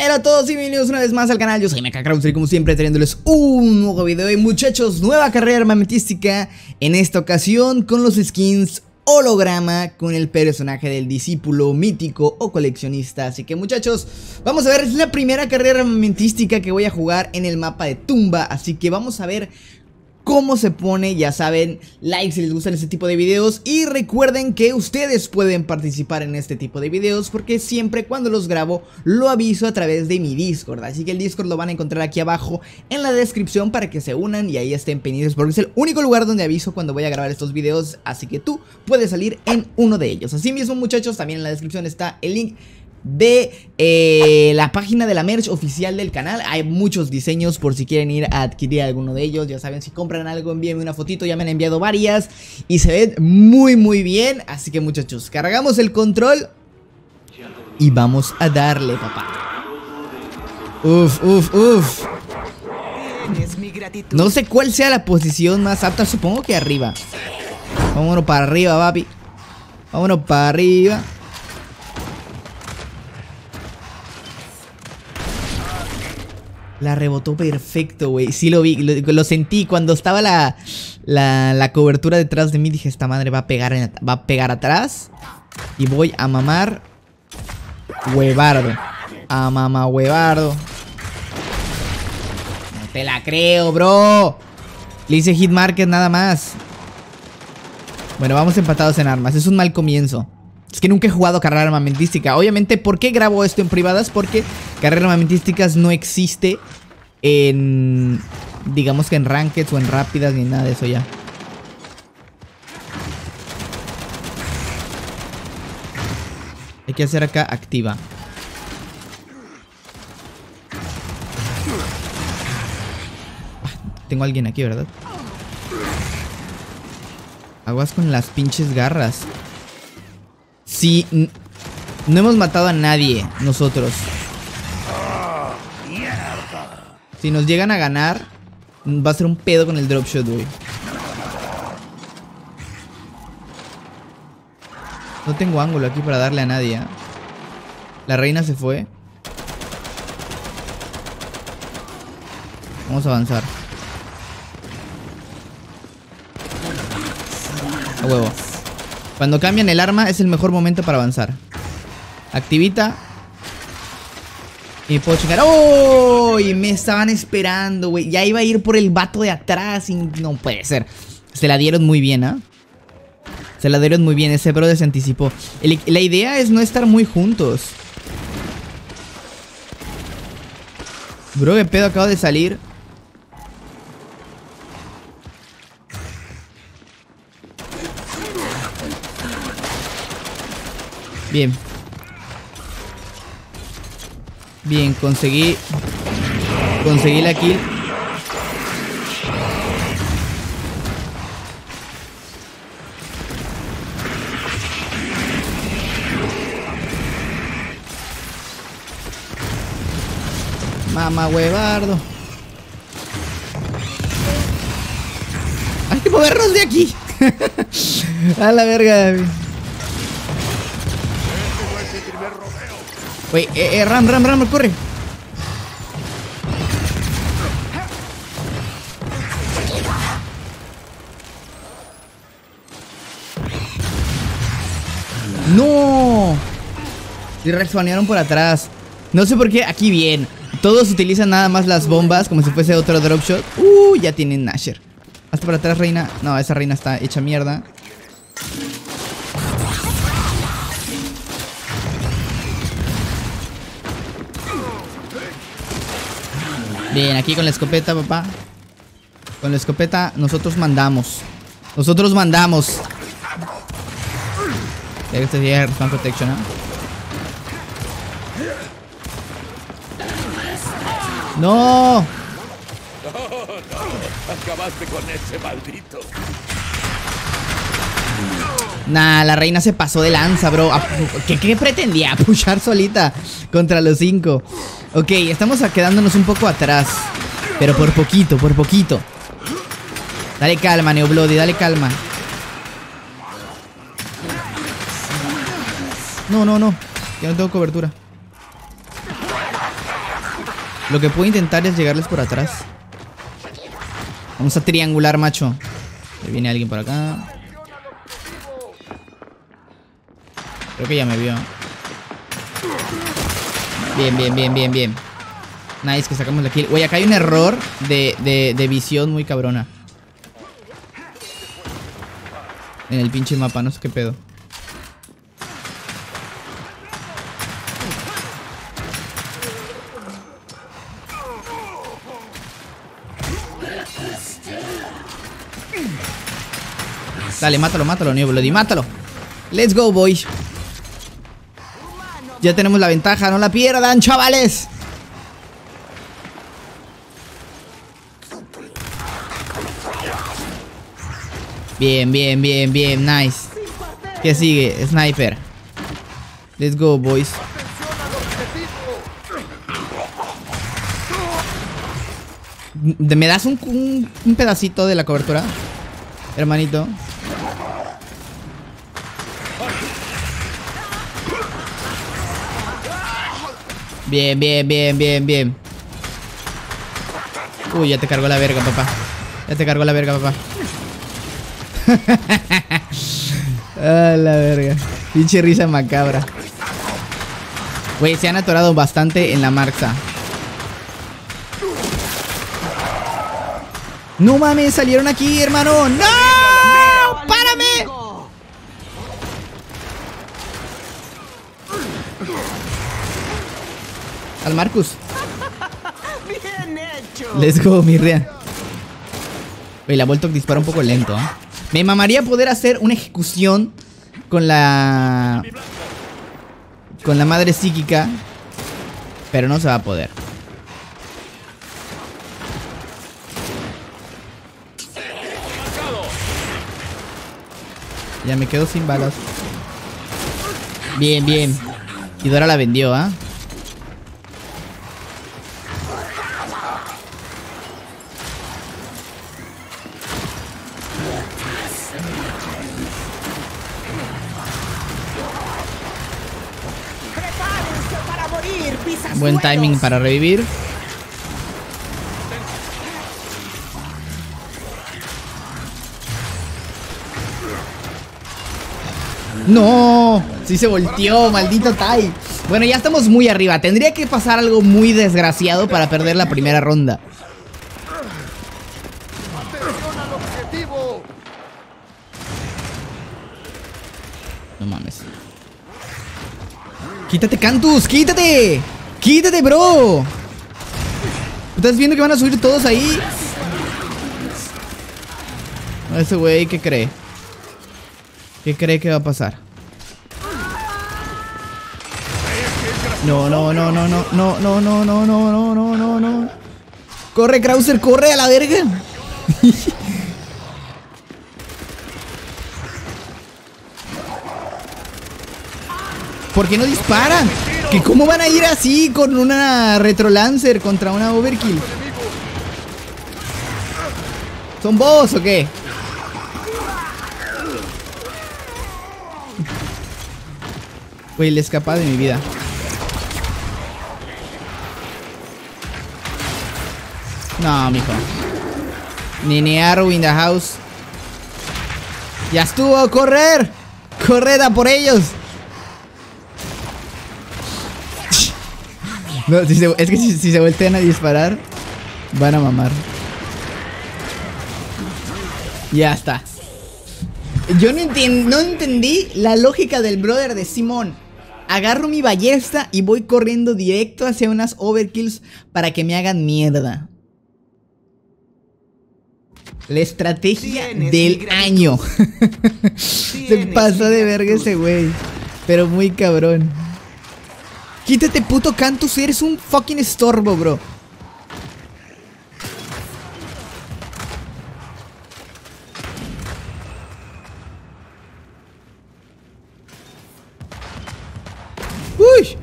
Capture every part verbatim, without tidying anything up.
Pero a todos y bienvenidos una vez más al canal. Yo soy Meca Krauser y como siempre trayéndoles un nuevo video. Y muchachos, nueva carrera armamentística en esta ocasión con los skins holograma con el personaje del discípulo mítico o coleccionista. Así que muchachos, vamos a ver, es la primera carrera armamentística que voy a jugar en el mapa de tumba. Así que vamos a ver cómo se pone. Ya saben, like si les gustan este tipo de videos. Y recuerden que ustedes pueden participar en este tipo de videos, porque siempre cuando los grabo lo aviso a través de mi Discord. Así que el Discord lo van a encontrar aquí abajo en la descripción para que se unan y ahí estén pendientes, porque es el único lugar donde aviso cuando voy a grabar estos videos. Así que tú puedes salir en uno de ellos. Así mismo muchachos, también en la descripción está el link de eh, la página de la merch oficial del canal. Hay muchos diseños por si quieren ir a adquirir alguno de ellos. Ya saben, si compran algo envíenme una fotito. Ya me han enviado varias y se ven muy muy bien. Así que muchachos, cargamos el control y vamos a darle, papá. Uf, uf, uf. No sé cuál sea la posición más apta. Supongo que arriba. Vámonos para arriba, papi. Vámonos para arriba. La rebotó perfecto, güey. Sí lo vi, lo, lo sentí. Cuando estaba la, la, la cobertura detrás de mí, dije, esta madre va a pegar en, va a pegar atrás. Y voy a mamar huevardo. A mamá huevardo. No te la creo, bro. Le hice hit market nada más. Bueno, vamos empatados en armas. Es un mal comienzo. Es que nunca he jugado carrera armamentística. Obviamente, ¿por qué grabo esto en privadas? Porque carreras armamentísticas no existe en, digamos que en rankeds o en rápidas ni nada de eso ya. Hay que hacer acá activa. Ah, tengo a alguien aquí, ¿verdad? Aguas con las pinches garras. Sí, no hemos matado a nadie nosotros. Si nos llegan a ganar, va a ser un pedo con el dropshot, güey. No tengo ángulo aquí para darle a nadie, ¿eh? La reina se fue. Vamos a avanzar. A huevo. Cuando cambian el arma es el mejor momento para avanzar. Activita. Y puedo checar. ¡Oh! Y me estaban esperando, güey. Ya iba a ir por el vato de atrás y no puede ser. Se la dieron muy bien, ¿ah? ¿eh? Se la dieron muy bien. Ese brother se anticipó. El, la idea es no estar muy juntos. Bro, qué pedo, acabo de salir. Bien. Bien, conseguí. Conseguí la kill. Mamá huevardo. Hay que movernos de aquí. A la verga. Wey, eh, eh, ram, ram, ram, corre. No. Se respanearon por atrás. No sé por qué, aquí bien. Todos utilizan nada más las bombas como si fuese otro dropshot. Uh, ya tienen Nasher. Hasta para atrás, reina. No, esa reina está hecha mierda. Bien, aquí con la escopeta, papá. Con la escopeta nosotros mandamos. Nosotros mandamos. Ya que este día es Respawn Protection, ¿no? ¡No! Acabaste con ese maldito. Nah, la reina se pasó de lanza, bro. ¿Qué, qué pretendía? Pushar solita contra los cinco. Ok, estamos quedándonos un poco atrás. Pero por poquito, por poquito. Dale calma, Neoblody, dale calma. No, no, no. Ya no tengo cobertura. Lo que puedo intentar es llegarles por atrás. Vamos a triangular, macho. Ahí viene alguien por acá. Creo que ya me vio. Bien, bien, bien, bien, bien. Nice, que sacamos la kill. Oye, acá hay un error de, de, de visión muy cabrona en el pinche mapa, no sé qué pedo. Dale, mátalo, mátalo, New Bloody, mátalo. Let's go, boy. Ya tenemos la ventaja, no la pierdan, chavales. Bien, bien, bien, bien, nice. ¿Qué sigue? Sniper. Let's go, boys. ¿Me das un, un, un pedacito de la cobertura, hermanito? Bien, bien, bien, bien, bien. Uy, ya te cargó la verga, papá. Ya te cargó la verga, papá. Ah, la verga. Pinche risa macabra. Güey, se han atorado bastante en la marcha. No mames, salieron aquí, hermano. ¡No! ¡Párame! Al Marcus. Let's go, Mirrea. Oye, la Voltok dispara un poco lento, ¿eh? Me mamaría poder hacer una ejecución con la... con la madre psíquica, pero no se va a poder. Ya me quedo sin balas. Bien, bien. Y Dora la vendió, ¿ah? ¿eh? Buen timing para revivir. ¡No! Sí se volteó, maldito Tai. Bueno, ya estamos muy arriba. Tendría que pasar algo muy desgraciado para perder la primera ronda. No mames. ¡Quítate, Cantus! ¡Quítate! ¡Quítate, bro! ¿Estás viendo que van a subir todos ahí? Ese güey, ¿qué cree? ¿Qué cree que va a pasar? No, no, no, no, no, no, no, no, no, no, no, no, no. ¡Corre, Krauser! ¡Corre a la verga! ¿Por qué no disparan? ¿Que cómo van a ir así con una retrolancer contra una overkill? ¿Son bots o qué? Güey, le escapa de mi vida. No, mijo. Nene Arrow in the house. Ya estuvo, correr. Corred a por ellos. No, si se, es que si, si se voltean a disparar, van a mamar. Ya está. Yo no, enten, no entendí la lógica del brother de Simón. Agarro mi ballesta y voy corriendo directo hacia unas overkills para que me hagan mierda. La estrategia del año. Se pasa de verga ese güey, pero muy cabrón. Quítate, puto Cantus, eres un fucking estorbo, bro. Uy.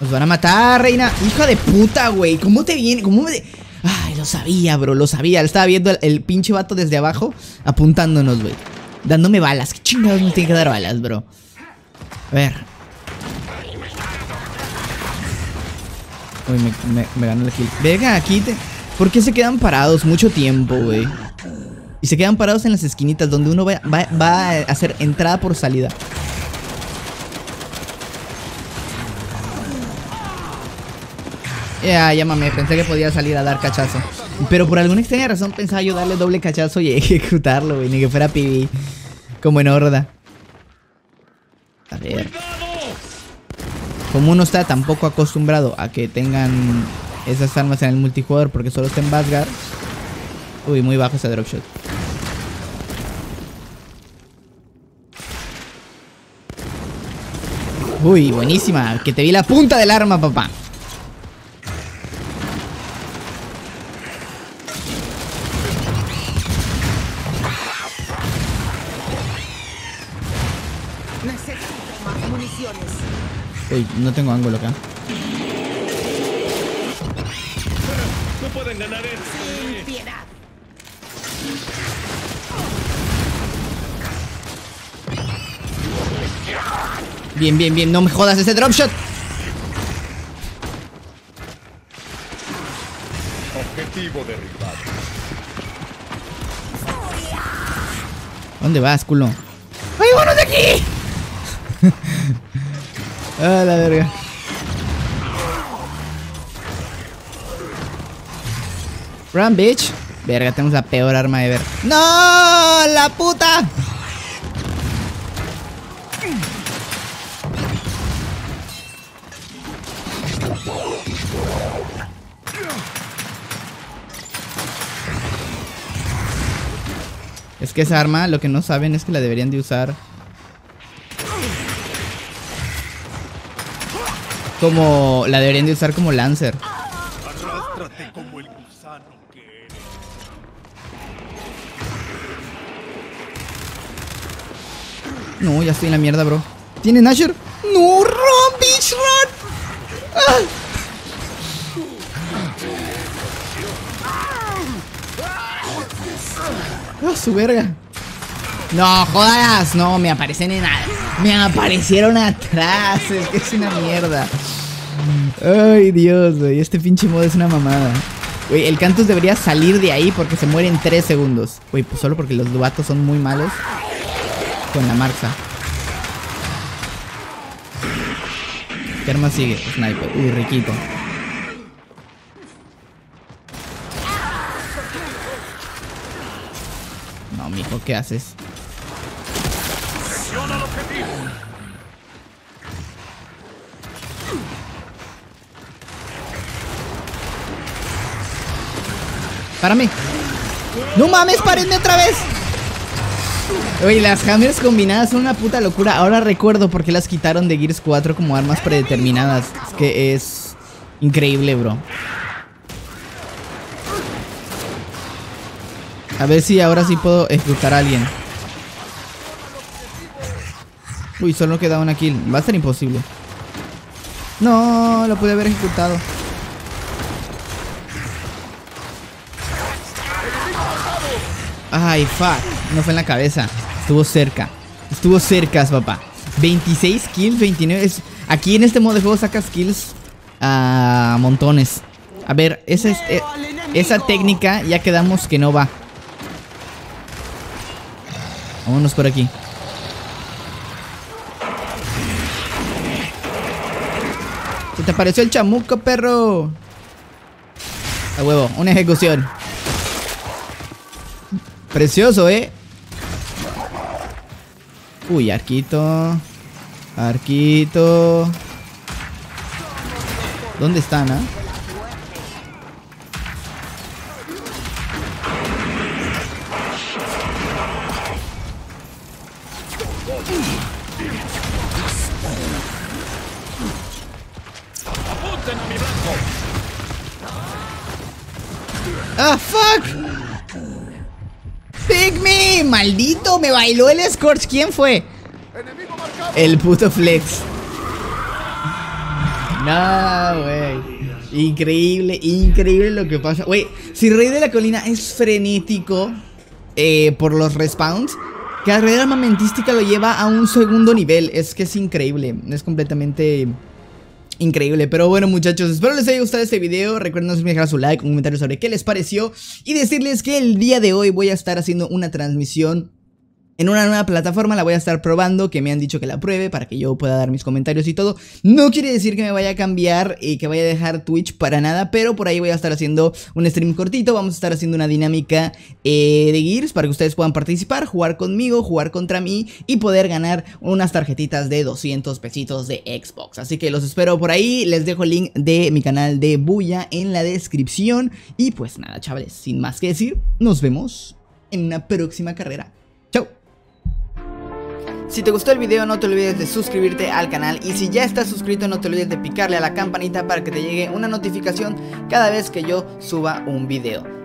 Nos van a matar, reina. Hija de puta, güey. ¿Cómo te viene? ¿Cómo me...? Ay, lo sabía, bro, lo sabía. Estaba viendo el, el pinche vato desde abajo apuntándonos, güey. Dándome balas. ¿Qué chingados me tiene que dar balas, bro? A ver. Uy, me, me, me ganó el kill. Vengan aquí. Te... ¿Por qué se quedan parados mucho tiempo, güey? Y se quedan parados en las esquinitas donde uno va, va, va a hacer entrada por salida. Ya, ya mamé, pensé que podía salir a dar cachazo. Pero por alguna extraña razón pensaba yo darle doble cachazo y ejecutarlo, güey. Ni que fuera P B. Como en horda. A ver. Como uno está tampoco acostumbrado a que tengan esas armas en el multijugador porque solo está en Vanguard. Uy, muy bajo ese drop shot. Uy, buenísima. Que te vi la punta del arma, papá. Uy, no tengo ángulo acá. No pueden ganar este. Bien, bien, bien. No me jodas ese drop shot. Objetivo derribado. ¿Dónde vas, culo? ¡Ay, bueno de aquí! Ah, la verga. Run, bitch. Verga, tenemos la peor arma de ver. ¡No! ¡La puta! Es que esa arma, lo que no saben es que la deberían de usar como... La deberían de usar como Lancer. Arrástrate como el gusano que eres. No, ya estoy en la mierda, bro. ¿Tiene Nasher? ¡No! ¡Run, bitch, run! ¡Ah! ¡Ah, su verga! ¡No jodas! No, me aparecen en... Me aparecieron atrás. Es que es una mierda. Ay, Dios, güey. Este pinche modo es una mamada. Güey, el Cantus debería salir de ahí porque se muere en tres segundos. Güey, pues solo porque los duatos son muy malos con la marcha. ¿Qué arma sigue? Sniper. Uy, riquito. No, mijo, ¿qué haces? ¡Párame! ¡No mames! ¡Párenme otra vez! Oye, las hammers combinadas son una puta locura. Ahora recuerdo por qué las quitaron de Gears cuatro como armas predeterminadas. Es que es increíble, bro. A ver si ahora sí puedo ejecutar a alguien. Uy, solo queda una kill. Va a ser imposible. No, lo pude haber ejecutado. Ay, fuck. No fue en la cabeza. Estuvo cerca. Estuvo cerca, papá. veintiséis kills, veintinueve. Es... Aquí en este modo de juego sacas kills a uh, montones. A ver, esa, es, eh, esa técnica ya quedamos que no va. Vámonos por aquí. Se te apareció el chamuco, perro. A huevo, una ejecución. Precioso, eh. Uy, arquito. Arquito. ¿Dónde están, ah? ¡Ah, fuck! ¡Pick me! ¡Maldito! ¡Me bailó el Scorch! ¿Quién fue? El puto Flex. No, güey. Increíble, increíble lo que pasa. Güey, si Rey de la Colina es frenético eh, por los respawns, cada red armamentística lo lleva a un segundo nivel. Es que es increíble. Es completamente increíble. Pero bueno, muchachos, espero les haya gustado este video. Recuerden no olviden dejar su like, un comentario sobre qué les pareció. Y decirles que el día de hoy voy a estar haciendo una transmisión en una nueva plataforma, la voy a estar probando, que me han dicho que la pruebe para que yo pueda dar mis comentarios y todo. No quiere decir que me vaya a cambiar y que vaya a dejar Twitch para nada, pero por ahí voy a estar haciendo un stream cortito. Vamos a estar haciendo una dinámica eh, de Gears para que ustedes puedan participar, jugar conmigo, jugar contra mí y poder ganar unas tarjetitas de doscientos pesitos de Xbox. Así que los espero por ahí, les dejo el link de mi canal de Booyah en la descripción. Y pues nada, chavales, sin más que decir, nos vemos en una próxima carrera. ¡Chao! Si te gustó el video no te olvides de suscribirte al canal y si ya estás suscrito no te olvides de picarle a la campanita para que te llegue una notificación cada vez que yo suba un video.